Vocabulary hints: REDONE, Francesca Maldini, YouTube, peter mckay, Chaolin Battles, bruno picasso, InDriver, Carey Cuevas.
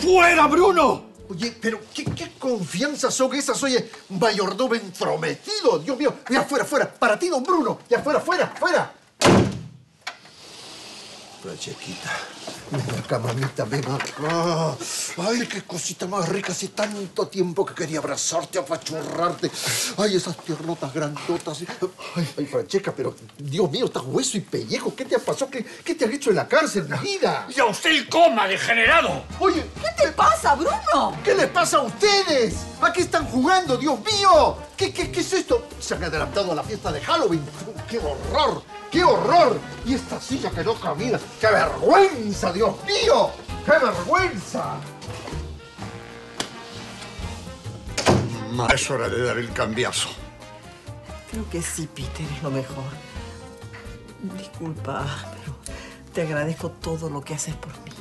¡Fuera, Bruno! Oye, pero ¿qué confianza son esas? Oye, un mayordomo entrometido. Dios mío, ya fuera, fuera. Para ti, don Bruno. Ya fuera, fuera, fuera. Francesquita, ven acá, mamita, ven acá. Ay, qué cosita más rica. Hace tanto tiempo que quería abrazarte, apachurrarte. Ay, esas piernotas grandotas. Ay, Francesca, pero Dios mío, estás hueso y pellejo. ¿Qué te ha pasado? ¿Qué te han hecho en la cárcel, vida? ¡Y a usted el coma, degenerado! Oye, ¿qué te pasa, Bruno? ¿Qué les pasa a ustedes? ¿A qué están jugando, Dios mío? ¿Qué es esto? Se han adelantado a la fiesta de Halloween. ¡Qué horror! ¡Qué horror! Y esta silla que no camina. ¡Qué vergüenza, Dios mío! ¡Qué vergüenza! Es hora de dar el cambiazo. Creo que sí, Peter, es lo mejor. Disculpa, pero te agradezco todo lo que haces por mí.